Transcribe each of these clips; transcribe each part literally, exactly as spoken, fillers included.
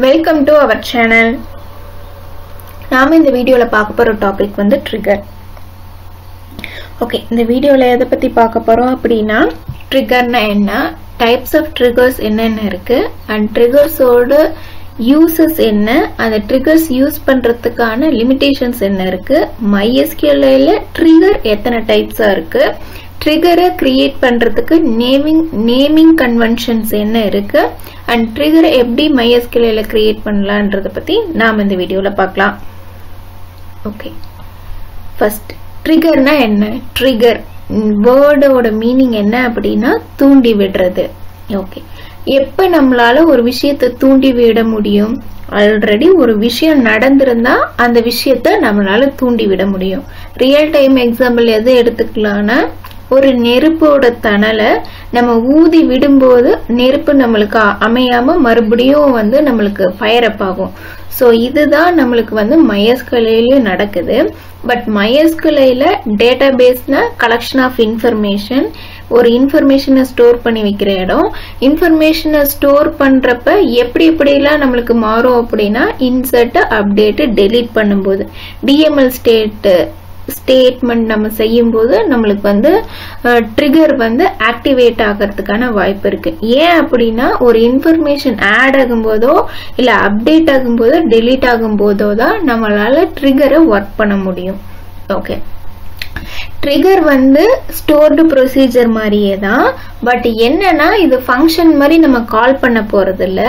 Welcome to our channel. நாம இந்த வீடியோல பார்க்க போற டாபிக் வந்து trigger. ஓகே, இந்த வீடியோல எதை பத்தி பார்க்க போறோம் அப்படினா trigger னா என்ன, types of triggers என்னென்ன இருக்கு and triggers ஓட uses என்ன, அந்த triggers யூஸ் பண்றதுக்கான limitations என்ன இருக்கு, MySQL ல trigger எத்தனை types ஆ இருக்கு, trigger create பண்றதுக்கு naming naming conventions என்ன இருக்கு and trigger எப்படி MySQL ல create பண்ணலாம்ன்றத பத்தி நாம இந்த வீடியோல பார்க்கலாம். ஓகே, first trigger னா என்ன? trigger word ஓட meaning என்ன அப்படினா தூண்டி விடுறது. ஓகே, எப்ப நம்மளால ஒரு விஷயத்தை தூண்டி விட முடியும்? ஆல்ரெடி ஒரு விஷயம் நடந்திருந்தா அந்த விஷயத்தை நம்மளால தூண்டி விட முடியும். ரியல் டைம் எக்ஸாம்பிள் எதை எடுத்துக்கலாம்னா ஒரு நெருப்போட தணலை நம்ம ஊதி விடும்போது நெருப்பு நம்மளுக்கு அமையாம மறுபடியும் வந்து நம்மளுக்கு ஃபயர் அப் ஆகும். ஸோ இதுதான் நம்மளுக்கு வந்து MySQL-லயும் நடக்குது. பட் MySQL-ல டேட்டா பேஸ்னா கலெக்ஷன் ஆஃப் இன்ஃபர்மேஷன், ஒரு இன்ஃபர்மேஷனை ஸ்டோர் பண்ணி வைக்கிற இடம். இன்ஃபர்மேஷனை ஸ்டோர் பண்றப்ப எப்படி எப்படிலாம் நம்மளுக்கு மாறும் அப்படின்னா இன்சர்ட், அப்டேட், டெலீட் பண்ணும்போது டிஎம்எல் ஸ்டேட் ஸ்டேட்மெண்ட் நம்ம செய்யும் போது நம்மளுக்கு வந்து ட்ரிகர் வந்து ஆக்டிவேட் ஆகிறதுக்கான வாய்ப்பு இருக்கு. ஏன் அப்படின்னா ஒரு இன்ஃபர்மேஷன் ஆட் ஆகும்போதோ இல்ல அப்டேட் ஆகும்போதோ டெலீட் ஆகும் போதோ தான் நம்மளால ட்ரிகரை ஒர்க் பண்ண முடியும். ஓகே, trigger வந்து stored procedure மாதிரியே தான். பட் என்னன்னா இது function மாதிரி நம்ம கால் பண்ண போறது இல்ல.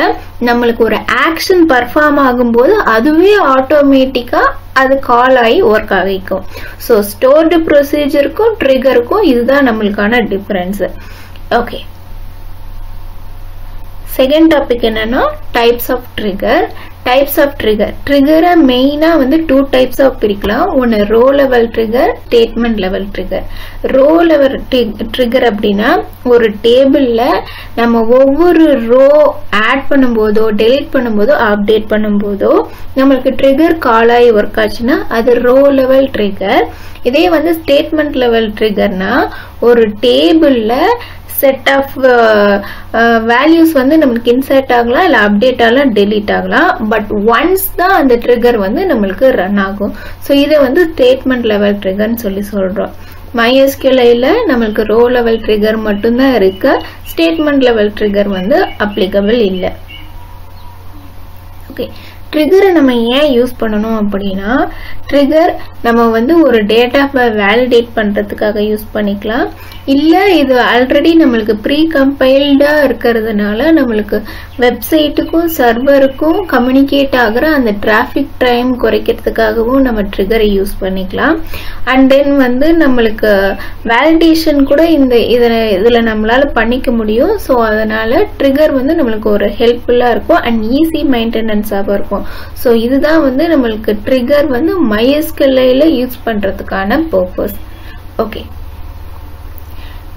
நம்மளுக்கு ஒரு action perform ஆகும்போது அதுவே ஆட்டோமேட்டிக்கா அது கால் ஆகி ஒர்க் ஆகிக்கும். ஸோ stored procedure-க்கும் trigger-க்கும் இதுதான் நம்மளுக்கான டிஃபரன்ஸ். ஓகே, செகண்ட் டாபிக் என்னன்னா types of trigger. Types of trigger ட்ரிகரை மெயினா வந்து டூ டைப்ஸா பிரிக்கலாம். ஒன்னு row level trigger, statement level trigger. Row level trigger அப்படின்னா ஒரு டேபிள்ல நம்ம ஒவ்வொரு ரோ ஆட் பண்ணும் போதோ டெலீட் பண்ணும் போதோ அப்டேட் பண்ணும் போதோ நம்மளுக்கு ட்ரிகர் கால் ஆகி ஒர்க் ஆச்சுன்னா அது ரோ லெவல் ட்ரிகர். இதே வந்து ஸ்டேட்மெண்ட் லெவல் ட்ரிகர்னா ஒரு டேபிள்ல செட் ஆஃப் வேல்யூஸ் வந்து நமக்கு இன்சர்ட் ஆகலாம், இல்ல அப்டேட் ஆகலாம், டெலீட் ஆகலாம். பட் ஒன்ஸ் தான் அந்த ட்ரிகர் வந்து நம்மளுக்கு ரன் ஆகும். ஸோ இதை வந்து ஸ்டேட்மெண்ட் லெவல் ட்ரிகர்ன்னு சொல்லி சொல்றோம். MySQL-ல நம்மளுக்கு ரோ லெவல் ட்ரிகர் மட்டும்தான் இருக்கு. ஸ்டேட்மெண்ட் லெவல் ட்ரிகர் வந்து அப்ளிகபிள் இல்லை. ஓகே, ட்ரிகரை நம்ம ஏன் யூஸ் பண்ணணும் அப்படின்னா ட்ரிகர் நம்ம வந்து ஒரு டேட்டாவை வேலிடேட் பண்றதுக்காக யூஸ் பண்ணிக்கலாம். இல்ல இது ஆல்ரெடி நம்மளுக்கு ப்ரீ கம்பைல்டா இருக்கிறதுனால நம்மளுக்கு வெப்சைட்டுக்கும் சர்வருக்கும் கம்யூனிகேட் ஆகிற அந்த டிராஃபிக் டைம் குறைக்கிறதுக்காகவும் நம்ம ட்ரிகரை யூஸ் பண்ணிக்கலாம். அண்ட் தென் வந்து நம்மளுக்கு வேலிடேஷன் கூட இந்த இதுல நம்மளால பண்ணிக்க முடியும். ஸோ அதனால ட்ரிகர் வந்து நம்மளுக்கு ஒரு ஹெல்ப்ஃபுல்லா இருக்கும் அண்ட் ஈஸி மெயின்டெனன்ஸாகவும் இருக்கும். சோ இதுதான் வந்து நம்மளுக்கு ட்ரிகர் வந்து MySQL-ல யூஸ் பண்றதுக்கான பர்பஸ். ஓகே,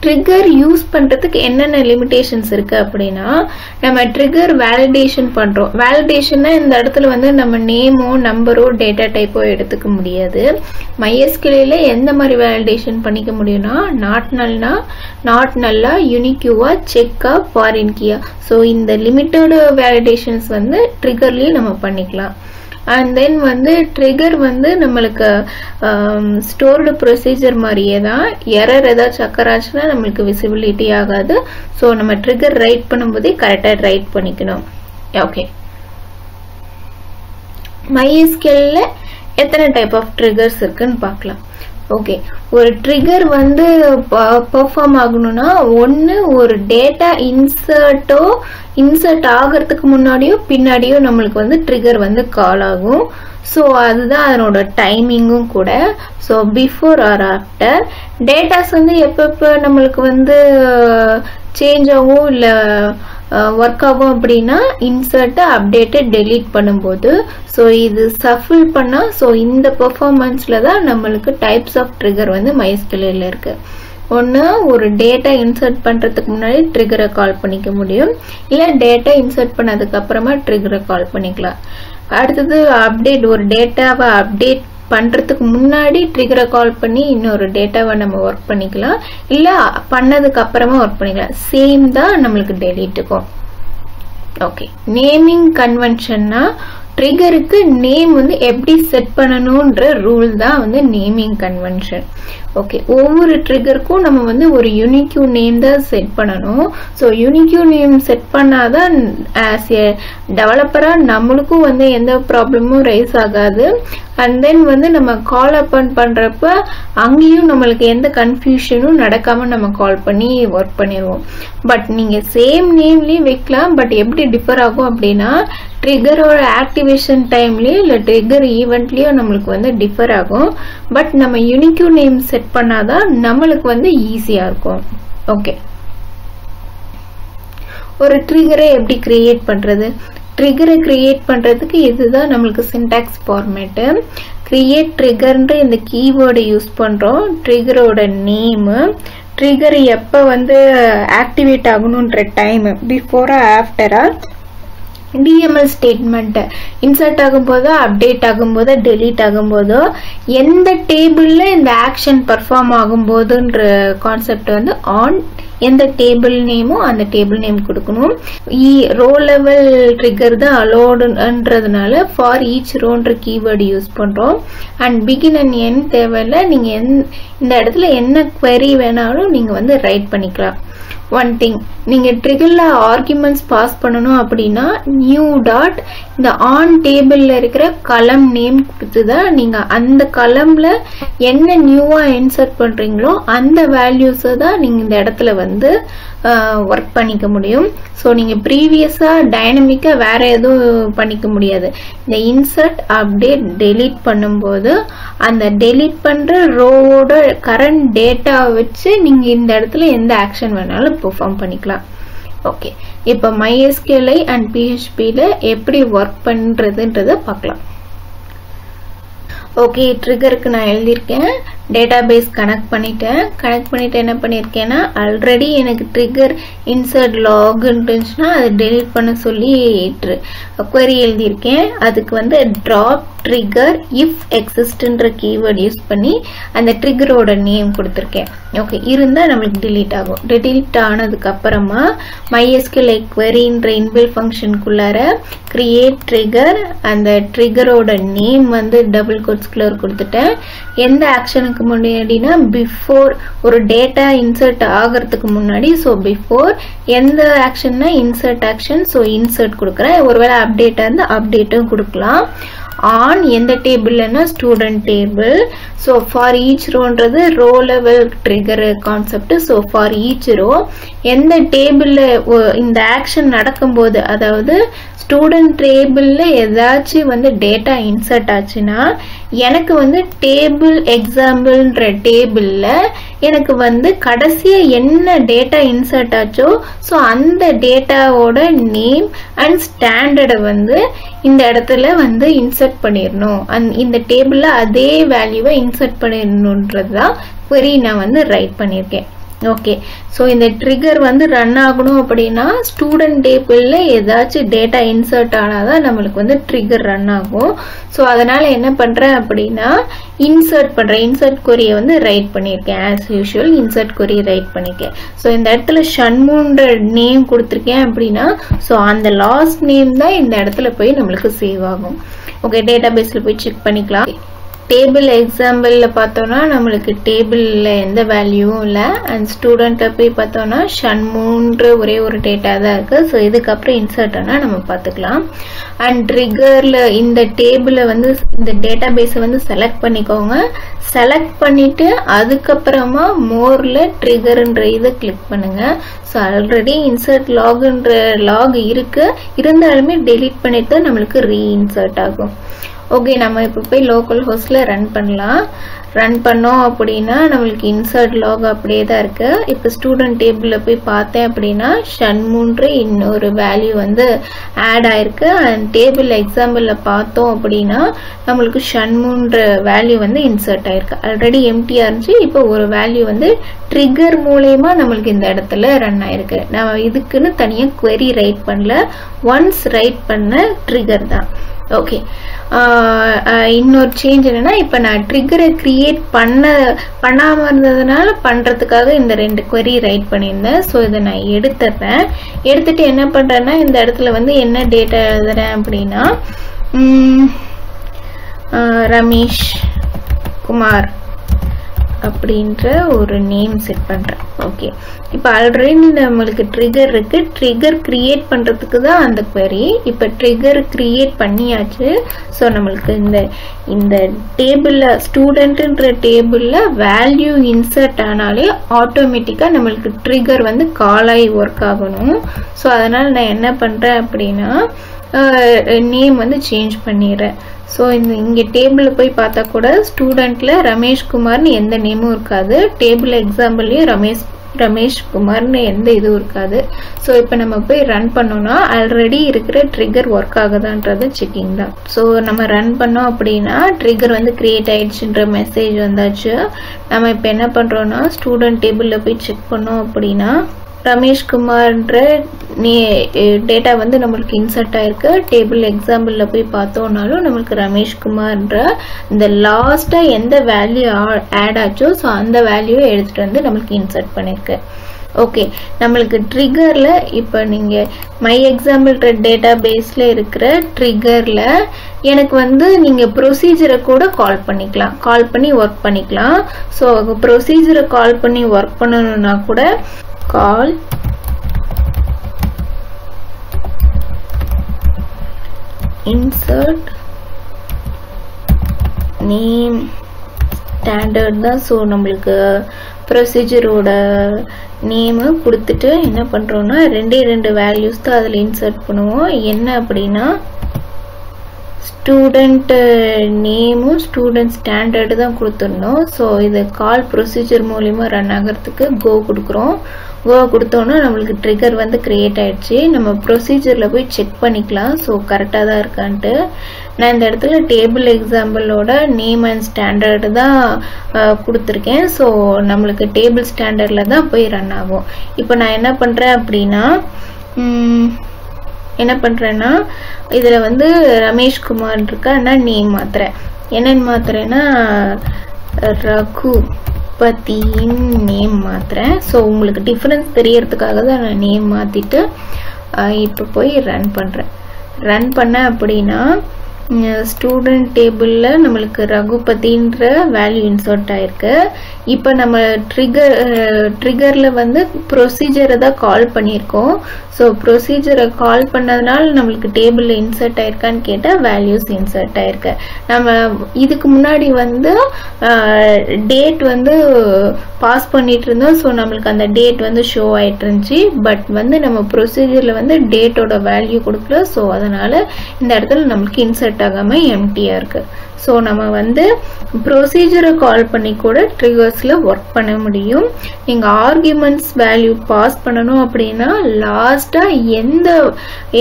ட்ரிகர் யூஸ் பண்றதுக்கு என்னென்ன லிமிடேஷன்ஸ் இருக்கு அப்படின்னா நம்ம ட்ரிகர் வேலிடேஷன் பண்றோம். வேலிடேஷன்னா இந்த இடத்துல வந்து நம்ம நேமோ நம்பரோ டேட்டா டைப்போ எடுத்துக்க முடியாது. MySQL-ல எந்த மாதிரி வேலிடேஷன் பண்ணிக்க முடியும்னா நாட் நல்னா நாட் நல்லா, யூனிக்யூவா, செக்கா, ஃபாரின் கீயா. ஸோ இந்த லிமிட்டட் வேலிடேஷன்ஸ் வந்து ட்ரிகர்லயும் நம்ம பண்ணிக்கலாம். அண்ட் தென் வந்து ட்ரிகர் வந்து நம்மளுக்கு ஸ்டோர்டு ப்ரொசீஜர் மாதிரியே தான். எரர் ஏதாச்சும் சக்கராச்சுன்னா நம்மளுக்கு விசிபிலிட்டி ஆகாது. ஸோ நம்ம ட்ரிகர் ரைட் பண்ணும்போதே கரெக்டாக ரைட் பண்ணிக்கணும். ஓகே, MySQL-ல எத்தனை டைப் ஆஃப் ட்ரிகர்ஸ் இருக்குன்னு பார்க்கலாம். ஓகே, ஒரு ட்ரிகர் வந்து பெர்ஃபார்ம் ஆகணும்னா ஒன்று ஒரு டேட்டா இன்சர்ட்டோ இன்சர்ட் ஆகிறதுக்கு முன்னாடியோ பின்னாடியோ நம்மளுக்கு வந்து ட்ரிகர் வந்து கால் ஆகும். ஸோ அதுதான் அதனோட டைமிங்கும் கூட. So before or after datas வந்து எப்பப்போ நம்மளுக்கு வந்து சேஞ்ச் ஆகும் இல்லை ஒர்க் ஆகும் அப்படின்னா இன்சர்ட், அப்டேட், டெலீட் பண்ணும்போது. ஸோ இது சஃபிள் பண்ணா ஸோ இந்த பெர்ஃபார்மன்ஸ்ல தான் நம்மளுக்கு டைப்ஸ் ஆஃப் ட்ரிகர் வந்து MySQL-ல இருக்கு. ஒன்று ஒரு டேட்டா இன்சர்ட் பண்றதுக்கு முன்னாடி ட்ரிகரை கால் பண்ணிக்க முடியும், இல்லை டேட்டா இன்சர்ட் பண்ணதுக்கு அப்புறமா ட்ரிகரை கால் பண்ணிக்கலாம். அடுத்தது அப்டேட், ஒரு டேட்டாவை அப்டேட் பண்றதுக்கு முன்னாடி ட்ரிகரை கால் பண்ணி இன்னொரு டேட்டாவை நம்ம ஒர்க் பண்ணிக்கலாம், இல்ல பண்ணதுக்கு அப்புறமா ஒர்க் பண்ணிக்கலாம். சேம் தான் நம்மளுக்கு டெலீட்டுக்கும். Okay. Naming convention na trigger ku name vandu eppadi set pananumndra rule da vandu naming convention. Okay, over trigger ku nama vandu or unique name da set pananum. So unique name set pannada as a developer nammukku vandu endha problem um raise agadu. And then vandu nama call upon pandrappa angiyum namalukku endha confusion um nadakama nama call panni work paniruvom. But neenga same name li vekkalam, but eppadi differ agum appadina trigger or activation time le illa trigger event le namalukku vanda differ agum, but nama unique name set pannada namalukku vanda easy ah irukum. Okay, or trigger e eppadi create pandrathu, trigger e create pandradhukku idhu da namalukku syntax format. Create trigger ன்ற இந்த keyword use பண்றோம், trigger ஓட name, trigger எப்ப வந்து activate ஆகணும்ன்ற time before or after ah, D M L statement insert ஆகும்போது update ஆகும்போது delete ஆகும்போது எந்த டேபிள்ல இந்த ஆக்ஷன் perform ஆகும்போதுன்ற கான்செப்ட் வந்து on எந்த டேபிள் நேமோ அந்த டேபிள் நேம் கொடுக்கணும். ஈ ரோ லெவல் ட்ரிகர் தான் அலோடுன்றதுனால ஃபார் ஈச் ரோன்ற கீவேர்டு யூஸ் பண்றோம். அண்ட் பிகின் அண்ட் என் தேவையில்லை, நீங்க இந்த இடத்துல என்ன query வேணாலும் நீங்க வந்து ரைட் பண்ணிக்கலாம். ஒன் திங், நீங்க ட்ரிகர்ல ஆர்குமெண்ட்ஸ் பாஸ் பண்ணணும் அப்படின்னா நியூ டாட் இந்த ஆன் டேபிள்ல இருக்கிற கலம் நேம் கொடுத்துதான் நீங்க அந்த கலம்ல என்ன நியூவா இன்சர்ட் பண்றீங்களோ அந்த வேல்யூஸை தான் நீங்க இந்த இடத்துல வந்து ஒர்க் பண்ணிக்க முடியும். ஸோ நீங்க ப்ரீவியஸா டைனமிக்கா வேற எதுவும் பண்ணிக்க முடியாது. இந்த இன்சர்ட் அப்டேட் டெலீட் பண்ணும்போது அந்த டெலீட் பண்ற ரோவோட கரண்ட் டேட்டா வச்சு நீங்க இந்த இடத்துல எந்த ஆக்ஷன் வேணாலும் பெர்ஃபார்ம் பண்ணிக்கலாம். ஓகே, இப்போ MySQL and P H P ல எப்படி ஒர்க் பண்றதுன்றதை பார்க்கலாம். ஓகே, ட்ரிகருக்கு நான் எழுதியிருக்கேன், டேட்டாபேஸ் கனெக்ட் பண்ணிட்டேன். கனெக்ட் பண்ணிட்டு என்ன பண்ணியிருக்கேன்னா, ஆல்ரெடி எனக்கு ட்ரிகர் இன்சர்ட் லாக் இருந்துச்சுன்னா அது டெலிட் பண்ண சொல்லி குவரி எழுதியிருக்கேன். அதுக்கு வந்து ட்ராப் ட்ரிகர் இஃப் எக்ஸிஸ்ட்ன்ற கீவேர்டு யூஸ் பண்ணி அந்த ட்ரிகரோட நேம் கொடுத்துருக்கேன். ஓகே, இருந்தால் நம்மளுக்கு டெலீட் ஆகும். டெலீட் ஆனதுக்கு அப்புறமா MySQL குவரின்ற இன்பில் ஃபங்க்ஷனுக்குள்ளார கிரியேட் ட்ரிகர் அந்த ட்ரிகரோட நேம் வந்து டபுள் கோட்ஸ்குள்ள கொடுத்துட்டேன். எந்த ஆக்ஷனுக்கு முன்னாடினா பிஃபோர் ஒரு டேட்டா இன்சர்ட் ஆகிறதுக்கு முன்னாடி. ஸோ பிஃபோர் எந்த ஆக்ஷன்னா இன்சர்ட் ஆக்ஷன், ஸோ இன்சர்ட் கொடுக்குறேன். ஒருவேளை அப்டேட்டாக இருந்து அப்டேட்டும் கொடுக்கலாம். ஆன் எந்த டேபிள்னா student table. So for each ரோன்றது row level trigger concept. So for each row எந்த டேபிள்ல இந்த ஆக்ஷன் நடக்கும்போது, அதாவது ஸ்டூடெண்ட் டேபிள்ல ஏதாச்சும் வந்து டேட்டா இன்சர்ட் ஆச்சுன்னா எனக்கு வந்து டேபிள் எக்ஸாம்பிள்ன்ற டேபிள்ல எனக்கு வந்து கடைசியா என்ன டேட்டா இன்சர்ட் ஆச்சோ ஸோ அந்த டேட்டாவோட நேம் அண்ட் ஸ்டாண்டர்டை வந்து இந்த இடத்துல வந்து இன்சர்ட் பண்ணிடணும். அண்ட் இந்த டேபிள்ல அதே வேல்யூவை இன்சர்ட் பண்ணிடணுன்றது தான் query நான் வந்து ரைட் பண்ணியிருக்கேன். ஓகே, ஸோ இந்த ட்ரிகர் வந்து ரன் ஆகணும் அப்படின்னா ஸ்டூடெண்ட் டேபிள்ல ஏதாச்சும் டேட்டா இன்சர்ட் ஆனாதான் நம்மளுக்கு வந்து ட்ரிகர் ரன் ஆகும். ஸோ அதனால என்ன பண்றேன் அப்படின்னா இன்சர்ட் பண்றேன். இன்சர்ட் கொரியை வந்து ரைட் பண்ணியிருக்கேன். As usual insert query write பண்ணியிருக்கேன். ஸோ இந்த இடத்துல ஷண்முன்ற நேம் கொடுத்துருக்கேன் அப்படின்னா ஸோ அந்த லாஸ்ட் நேம் தான் இந்த இடத்துல போய் நம்மளுக்கு சேவ் ஆகும். ஓகே, டேட்டா பேஸ்ல போய் செக் பண்ணிக்கலாம். டேபிள் எக்ஸாம்பிளில் பார்த்தோன்னா நம்மளுக்கு டேபிளில் எந்த வேல்யூவும் இல்லை. அண்ட் ஸ்டூடெண்ட்டை போய் பார்த்தோன்னா ஷண்முன்ற ஒரே ஒரு டேட்டா தான் இருக்குது. ஸோ இதுக்கப்புறம் இன்சர்ட் ஆனால் நம்ம பார்த்துக்கலாம். அண்ட் ட்ரிகரில் இந்த டேபிளை வந்து இந்த டேட்டா பேஸை வந்து செலக்ட் பண்ணிக்கோங்க. செலக்ட் பண்ணிவிட்டு அதுக்கப்புறமா மோரில் ட்ரிகருன்ற இதை கிளிக் பண்ணுங்கள். ஸோ ஆல்ரெடி இன்சர்ட் லாகுன்ற லாக் இருக்குது, இருந்தாலுமே டெலீட் பண்ணிட்டு தான் நம்மளுக்கு ரீஇன்சர்ட் ஆகும். ஓகே, நம்ம இப்போ போய் லோக்கல் ஹோஸ்ட்ல ரன் பண்ணலாம். ரன் பண்ணோம் அப்படின்னா நம்மளுக்கு இன்சர்ட் லாக் அப்படியே தான் இருக்கு. இப்போ ஸ்டூடெண்ட் டேபிளில் போய் பார்த்தேன் அப்படின்னா ஷண்முன்ற இன்னொரு வேல்யூ வந்து ஆட் ஆயிருக்கு. அண்ட் டேபிள் எக்ஸாம்பிளில் பார்த்தோம் அப்படின்னா நம்மளுக்கு ஷண்முன்ற வேல்யூ வந்து இன்சர்ட் ஆயிருக்கு. ஆல்ரெடி எம்டியாக இருந்துச்சு, இப்போ ஒரு வேல்யூ வந்து ட்ரிகர் மூலயமா நம்மளுக்கு இந்த இடத்துல ரன் ஆயிருக்கு. நம்ம இதுக்குன்னு தனியாக குவரி ரைட் பண்ணல, ஒன்ஸ் ரைட் பண்ண ட்ரிகர் தான். Okay. இன்னொரு சேஞ்ச் என்னன்னா இப்போ நான் ட்ரிகரை கிரியேட் பண்ண பண்ணாம இருந்ததுனால பண்றதுக்காக இந்த ரெண்டு query ரைட் பண்ணியிருந்தேன். ஸோ இதை நான் எடுத்துறேன். எடுத்துட்டு என்ன பண்றேன்னா இந்த இடத்துல வந்து என்ன டேட்டா எழுதுறேன் அப்படின்னா ரமேஷ் குமார் அப்படின்ற ஒரு நேம் செட் பண்றேன். ஓகே, இப்போ ஆல்ரெடி நம்மளுக்கு ட்ரிகர் இருக்கு. ட்ரிகர் கிரியேட் பண்றதுக்கு தான் அந்த query. இப்போ ட்ரிகர் கிரியேட் பண்ணியாச்சு. ஸோ நம்மளுக்கு இந்த இந்த டேபிள்ல ஸ்டூடெண்ட்ன்ற டேபிள்ல வேல்யூ இன்சர்ட் ஆனாலே ஆட்டோமேட்டிக்கா நம்மளுக்கு ட்ரிகர் வந்து கால் ஆகி ஒர்க் ஆகணும். ஸோ அதனால நான் என்ன பண்றேன் அப்படின்னா நேம் வந்து சேஞ்ச் பண்ணிடுறேன். ஸோ இந்த இங்கே டேபிளில் போய் பார்த்தா கூட ஸ்டூடெண்ட்டில் ரமேஷ்குமார்னு எந்த நேமும் இருக்காது. டேபிள் எக்ஸாம்பிள்லேயும் ரமேஷ் ரமேஷ்குமார்னு எந்த இதுவும் இருக்காது. ஸோ இப்போ நம்ம போய் ரன் பண்ணோம்னா ஆல்ரெடி இருக்கிற ட்ரிகர் ஒர்க் ஆகுதான்றது செக்கிங் தான். ஸோ நம்ம ரன் பண்ணோம் அப்படின்னா ட்ரிகர் வந்து கிரியேட் ஆயிடுச்சுன்ற மெசேஜ் வந்தாச்சு. நம்ம இப்போ என்ன பண்ணுறோம்னா ஸ்டூடெண்ட் டேபிளில் போய் செக் பண்ணோம் அப்படின்னா ரமேஷ்குமார்ன்ற நே டேட்டா வந்து நம்மளுக்கு இன்சர்ட் ஆயிருக்கு. டேபிள் எக்ஸாம்பிளில் போய் பார்த்தோம்னாலும் நம்மளுக்கு ரமேஷ்குமார்ன்ற இந்த லாஸ்ட்டாக எந்த வேல்யூ ஆட் ஆச்சோ ஸோ அந்த வேல்யூவை எடுத்துகிட்டு வந்து நம்மளுக்கு இன்சர்ட் பண்ணியிருக்கு. ஓகே, நம்மளுக்கு ட்ரிகரில் இப்போ நீங்கள் மை எக்ஸாம்பிள்ன்ற டேட்டா பேஸில் இருக்கிற ட்ரிகரில் எனக்கு வந்து நீங்கள் ப்ரொசீஜரை கூட கால் பண்ணிக்கலாம், கால் பண்ணி ஒர்க் பண்ணிக்கலாம். ஸோ ப்ரொசீஜரை கால் பண்ணி ஒர்க் பண்ணணும்னா கூட கால் இன்சர்ட் நேம் ஸ்டாண்டர்ட் தான். ஸோ நம்மளுக்கு ப்ரொசீஜரோட நேமு கொடுத்துட்டு என்ன பண்ணுறோன்னா ரெண்டே ரெண்டு வேல்யூஸ் தான் அதில் இன்சர்ட் பண்ணுவோம். என்ன அப்படின்னா ஸ்டூடெண்ட் நேமும் ஸ்டூடெண்ட் ஸ்டாண்டர்டு தான் கொடுத்துடணும். ஸோ இது கால் ப்ரொசீஜர் மூலிமா ரன் ஆகிறதுக்கு கோ கொடுக்குறோம். கோ கொடுத்தோன்னா நம்மளுக்கு ட்ரிகர் வந்து கிரியேட் ஆயிடுச்சு. நம்ம ப்ரொசீஜரில் போய் செக் பண்ணிக்கலாம். ஸோ கரெக்டாக தான் இருக்கான்ட்டு நான் இந்த இடத்துல டேபிள் எக்ஸாம்பிளோட நேம் அண்ட் ஸ்டாண்டர்டு தான் கொடுத்துருக்கேன். ஸோ நம்மளுக்கு டேபிள் ஸ்டாண்டர்டில் தான் போய் ரன் ஆகும். இப்போ நான் என்ன பண்ணுறேன் அப்படின்னா என்ன பண்ணுறேன்னா இதில் வந்து ரமேஷ்குமார் இருக்கா நான் நேம் மாத்துறேன். என்னன்னு மாத்துறேன்னா ரகுபதியின் நேம் மாத்துறேன். ஸோ உங்களுக்கு டிஃப்ரென்ஸ் தெரியறதுக்காக தான் நான் நேம் மாற்றிட்டு இப்போ போய் ரன் பண்ணுறேன். ரன் பண்ண அப்படின்னா ஸ்டூடெண்ட் டேபிளில் நம்மளுக்கு ரகுபதின்ற வேல்யூ இன்சர்ட் ஆயிருக்கு. இப்போ நம்ம ட்ரிகர் ட்ரிகரில் வந்து ப்ரொசீஜரை தான் கால் பண்ணியிருக்கோம். ஸோ ப்ரொசீஜரை கால் பண்ணதுனால நம்மளுக்கு டேபிளில் இன்சர்ட் ஆயிருக்கான்னு கேட்டால் வேல்யூஸ் இன்சர்ட் ஆயிருக்கு. நம்ம இதுக்கு முன்னாடி வந்து டேட் வந்து பாஸ் பண்ணிட்டு இருந்தோம். ஸோ நம்மளுக்கு அந்த டேட் வந்து ஷோ ஆயிட்டு இருந்துச்சு. பட் வந்து நம்ம ப்ரொசீஜரில் வந்து டேட்டோட வேல்யூ கொடுக்கல. ஸோ அதனால இந்த இடத்துல நம்மளுக்கு இன்சர்ட் ஆகாம எம்டியா இருக்கு. ஸோ நம்ம வந்து ப்ரொசீஜரை கால் பண்ணி கூட ட்ரிகர்ஸ்ல ஒர்க் பண்ண முடியும். நீங்க ஆர்குமெண்ட்ஸ் வேல்யூ பாஸ் பண்ணணும் அப்படின்னா லாஸ்டா எந்த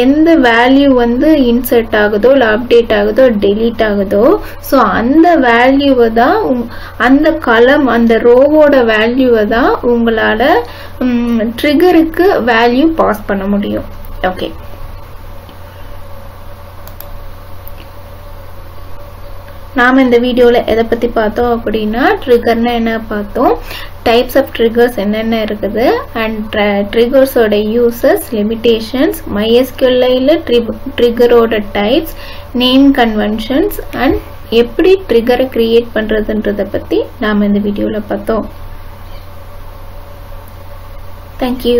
எந்த வேல்யூ வந்து இன்சர்ட் ஆகுதோ இல்லை அப்டேட் ஆகுதோ டெலீட் ஆகுதோ ஸோ அந்த வேல்யூவை தான் அந்த காலம் அந்த ரோவோட வேல்யூவை தான் உங்களால ட்ரிகருக்கு வேல்யூ பாஸ் பண்ண முடியும். ஓகே, நாம் இந்த வீடியோவில் எதை பற்றி பார்த்தோம் அப்படின்னா ட்ரிகர்னா என்ன பார்த்தோம், டைப்ஸ் ஆஃப் ட்ரிகர்ஸ் என்னென்ன இருக்குது அண்ட் ட்ரிகர்ஸோட யூசஸ் லிமிடேஷன்ஸ், மைஎஸ்கியூஎல்ல ட்ரிகரோட டைப்ஸ், நேம் கன்வென்ஷன்ஸ் அண்ட் எப்படி ட்ரிகரை கிரியேட் பண்ணுறதுன்றதை பற்றி நாம் இந்த வீடியோவில் பார்த்தோம். தேங்க்யூ.